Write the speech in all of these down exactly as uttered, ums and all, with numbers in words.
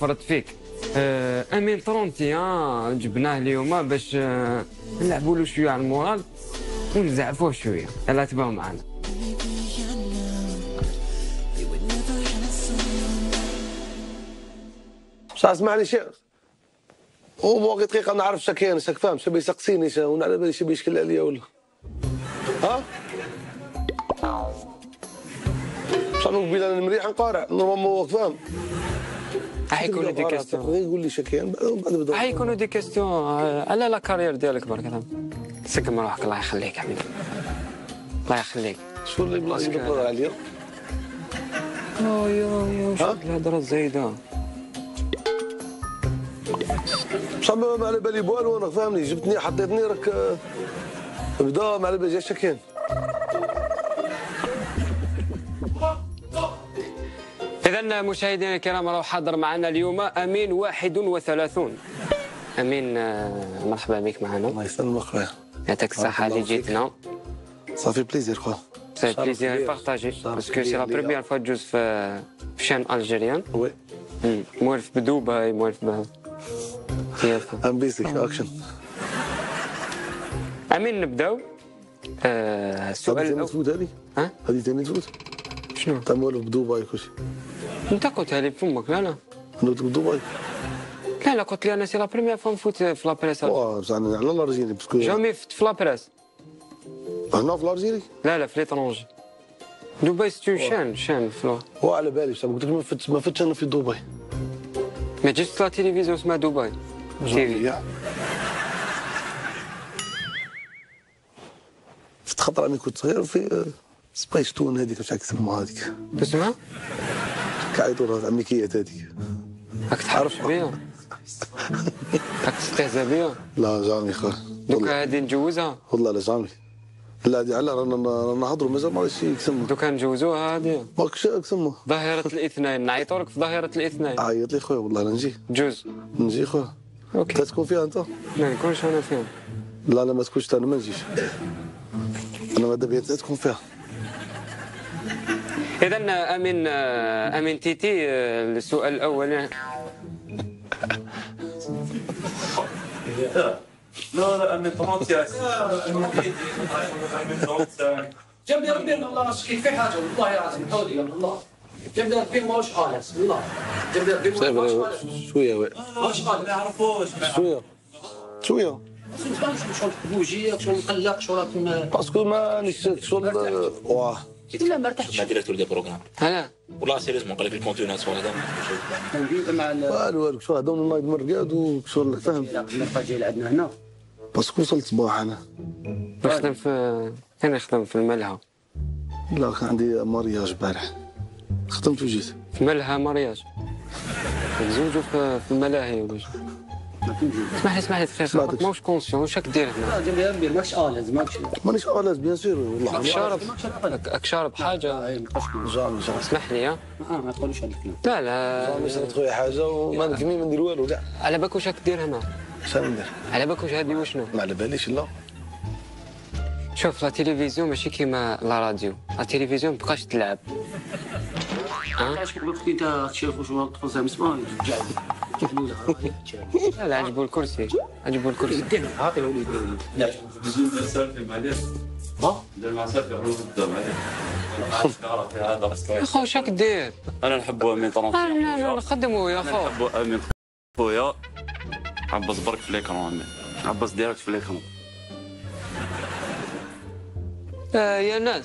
طفرت فيك امين ثلاثة وثلاثين جبناه اليوم باش نلعبوا له شويه على المورال ونزعفوه شويه يلا تبعوا معنا. بصح اسمعني شيخ، هو دقيقه نعرف شا كاين شا فاهم شا بيسقسيني شا ونعلى بالي شا بيشكل عليا ولا ها؟ بصح قبيل انا مريح نقارع نورمالمون فاهم. حيكونوا دي كاستيون يقول لي شكيان بعد حيكونوا دي كاستيون على لا كارير ديالك برك سكم روحك الله يخليك حبيبي الله يخليك. شو اللي بلاصتك تدور عليا؟ ايوا ايوا شوف الهضره الزايده بصح ما على بالي والو انا فاهمني جبتني حطيتني راك بدا ما على بالي شكيان. إذا مشاهدينا الكرام راه حاضر معنا اليوم أمين واحد وثلاثين. أمين مرحبا بك معنا. الله يسلمك خويا. يعطيك الصحة اللي جيتنا. صافي بليزير خويا. صافي بليزير بارتاجي باسكو سي لا بروميير فوا تجوز في شان ألجيريان. وي. موالف بدبي موالف ب أم بي سي أكشن. أمين نبداو. السؤال الأول. هذه تفوت هذه؟ ها؟ هذه ثاني تفوت؟ شنو؟ أنت موالف بدبي كلشي. انت قلتها لي فمك لا لا نوض دبي لا لا قلت لي انا سي لا بروميير فوا نفوت في لابريس. واه زعما على لارجيري باسكو جامي فت في لابريس هنا في لارجيري لا لا في ليترونجي دبي ستو شان شان فلو وعلى بالي بصح قلت لك ما فت ما فتش انا في دبي ما جيتش لا تيليفزيون اسمها دبي تيلي فت خطره ملي كنت صغير في سبايس تون هذيك واش راك تسمع هذيك تسمع كايدورات امريكيات هذيك راك تعرف بها راك تستهزا بها لا جامي خا دوكا هذه نجوزها والله لا جامي لا هذه على رانا نهضروا مازال ما شي كسمو دوكا نجوزوها هذه ماكش كسمو ظاهره الاثنين نعيطوا لك في ظاهره الاثنين عيط لي خويا والله لا نجي جوز نجي خويا اوكي تكون فيها انت لا نكونش انا فيها لا لا ما تكونش انا ما نجيش انا ماذا بيا تكون فيها. إذا أمين أمين تيتي السؤال الأول لا لا أمين ثلاثة وثلاثين جاب لي ربي والله شكيت في حاجة والله العظيم حولي والله جاب لي ربي ماهوش خالص والله جاب لي ربي ماهوش خالص شوية ماهوش خالص ما يعرفوش شوية شوية شغل بوجيك شغل مقلق شغل باسكو مانيش شغل واه لا ما ارتحتش ما درت ولدي بروغرام انا والله سيريزمون قال لك الكونتينات شغل هذا موجود مع والو والو شغل هذا والله مرقاد وشغل فاهم الفاجي اللي عندنا هنا باسكو وصلت صباح انا نخدم في كان نخدم في الملهى لا كان عندي مارياج البارح خدمت وجيت في ملهى مارياج نتزوجوا في الملاهي ولا اسمح لي اسمح لي تخير ماهوش كونسيون واش راك دير هنا؟ جاب لي ربي ماكش اليز ماكش مانيش اليز بيان سور والله راك شارب راك شارب حاجه جامي اسمح لي ها ما تقوليش هذا الكلام لا لا جامي شربت خويا حاجه وما نكمل ما ندير والو كاع على بالك واش راك دير هنا؟ واش ندير؟ على بالك واش هادي وشنو؟ ما على باليش لا شوف لا تيليفزيون ماشي كيما لا راديو لا تيليفزيون مابقاش تلعب ها؟ قلت لي انت تشوف واش هو الطفل مسمع رجع لا لا عجبوا الكرسي عجبوا الكرسي عاطي وليدي لا دير سيلفي معليش ها دير مع سيلفي عروض الدم هذا اخو واش راك دير انا نحبو امين طرونسي لا لا نخدمو يا خو نحبو امين خويا عباس برك في ليكرون امين عباس ديريكت في ليكرون يا ناس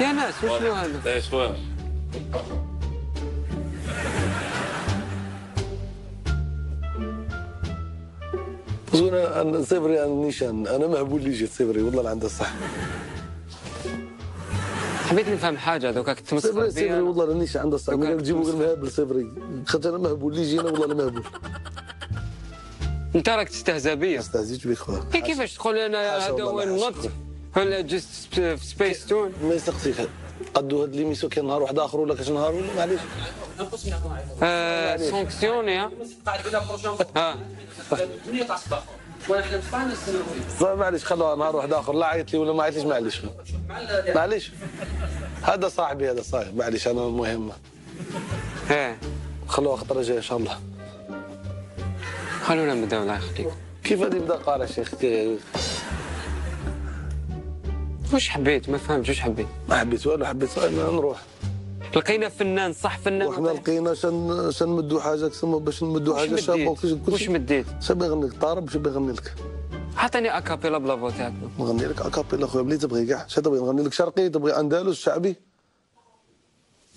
يا ناس وشنو هذا اي شويه زونا صبري عن النيشان انا مهبول اللي جيت صبري والله العندها الصح حبيت نفهم حاجه دوكا كنت مصدق صبري صبري والله النيشان عندها الصح ملي تجيبوا غير مهبل صبري خاطر انا مهبول اللي جينا والله مهبول انت راك تستهزا بيا استهزيت بك خويا كيفاش تقول انا هذا هو النط ولا جست في سبيس تون ما يسقسيك قدو هاد ليميسيون كاين نهار واحد اخر ولا كاش نهار ولا معليش ااا سانكسيوني ها ها معليش خلوها نهار واحد اخر لا عيط لي ولا ما عيطليش معليش معليش هذا صاحبي هذا صاحبي معليش انا المهم ها خلوها خطره جايه ان شاء الله. خلونا نبداو الله يخليك. كيف غادي نبدا قاري شيخ؟ واش حبيت؟ ما فهمتش واش حبيت؟ ما حبيت والو، حبيت غير نروح. لقينا فنان صح فنان وحنا لقينا شن شنمدوا حاجه تسمى باش نمدوا حاجه شابه كلشي. واش مديت؟ شابي يغني لك طرب، شابي يغني لك. عطيني اكابيلا بلا فوا تاعك. نغني لك اكابيلا خويا بلي تبغي كاع، شنو تبغي؟ نغني لك شرقي، تبغي اندلس، شعبي؟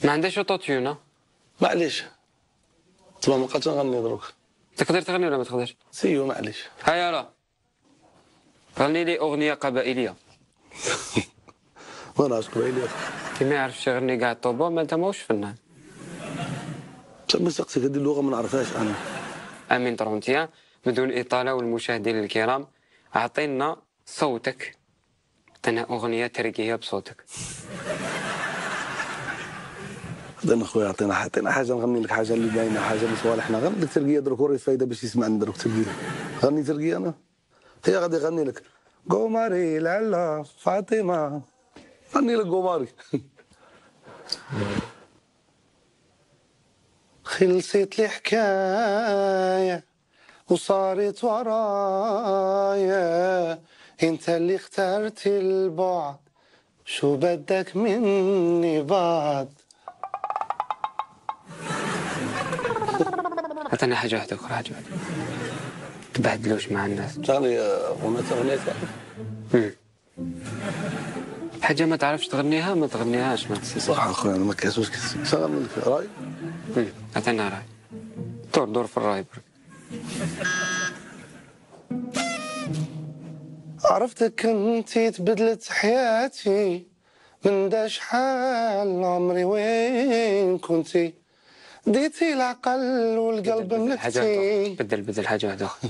ما عندهاش اوتوتيون. معليش تما ما بقيتش نغني دروك. تقدر تغني ولا ما تقدرش؟ سيو معليش. هيا راه غني لي اغنيه قبائليه. وانا عشق قبائليه كي ما يعرفش يغني كاع الطوبه ما انت ماهوش فنان. تما سقسيك هذه اللغه ما نعرفهاش انا. امين طرونتيان بدون اطاله والمشاهدين الكرام اعطينا صوتك، اعطينا اغنيه تركيه بصوتك. دنا خويا عطينا عطينا حاجه نغني لك، حاجه اللي باينه، حاجه اللي صوالحنا. غنغني لك ترقيه دروك، وري الفايده باش يسمعني دروك ترقيه. غني ترقيه انا، هي غادي غني لك قمري لالا فاطمه. غني لك قمري. خلصت الحكايه وصارت ورايا، انت اللي اخترت البعد، شو بدك مني بعد؟ عطينا حاجه واحده اخرى، حاجه واحده تبهدلوش مع الناس. تغني اغنيه اغنيه حاجه ما تعرفش تغنيها ما تغنيهاش. ما صح اخويا انا ما كاسوش كنغني لك راي. عطينا راي، دور دور في الراي برك. عرفتك انتي تبدلت حياتي، من دا شحال عمري وين كنتي، ديتي العقل والقلب ملكتي. بدل بدل حاجه واحده اخرى.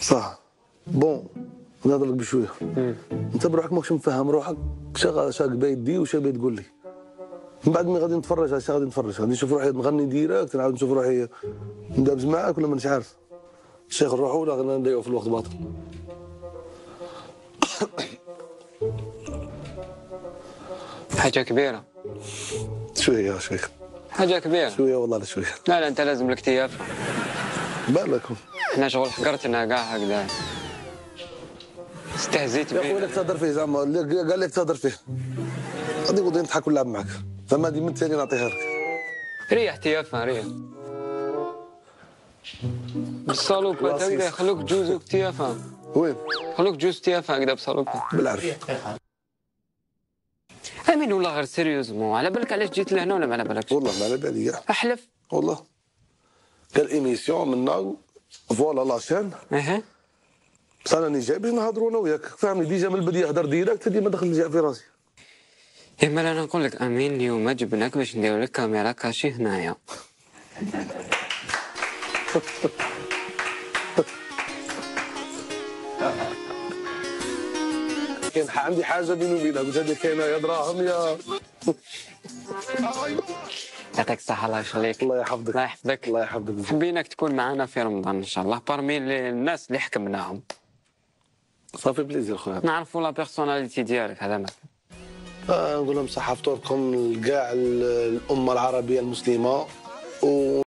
صح بون نهضر لك بشويه. انت بروحك ماكش مفهم روحك، شغال شاك بايدي وش باغي تقول لي. من بعد ما غادي نتفرج على شي غادي نتفرج، غادي نشوف روحي نغني ديريكت، نعاود نشوف روحي ندابز معاك ولا مانيش عارف. الشيخ نروحو ولا غير نضيعو في الوقت باطل. حاجة كبيرة. شوية يا شيخ. حاجة كبيرة. شوية والله لا شوية. لا لا أنت لازم لك تيافا. بالك. احنا شغل حقرتنا كاع هكذا. استهزيت بيه. يا خويا لك تهضر فيه زعما، قال لك تهضر فيه. غادي نقعد نضحك ونلعب معاك. زعما هادي من التالي نعطيها لك. ريح تيافا ريح. بالصالوبه تلقى يخلوك جوز اكتيافه. وين؟ خلوك جوز تيافه هكذا بصالوبه. بالعرف. امين والله غير سيريوزمون، على بالك علاش جيت لهنا ولا ما على بالكش؟ والله ما على بالي كاع. احلف. والله. كان ايميسيون منا فوالا لاشين. اها. بصح انا جاي باش نهضروا انا وياك، فهمني ديجا من البدايه هضر ديريكت، ديما دخل في راسي. يا مال انا نقول لك امين اليوم جبناك باش ندير لك كاميرا كاشي هنايا. كان عندي حاجه بيني وبينك، قلت هذه كاينه يا دراهم يا. يعطيك الصحه الله يخليك. الله يحفظك. الله يحفظك. الله يحفظك. حبيناك تكون معنا في رمضان ان شاء الله، بارمي الناس اللي حكمناهم. صافي بليزير خويا. نعرفوا لا بيرسوناليتي ديالك هذا ما آه نقول لهم صحه فطوركم لكاع الامه العربيه المسلمه و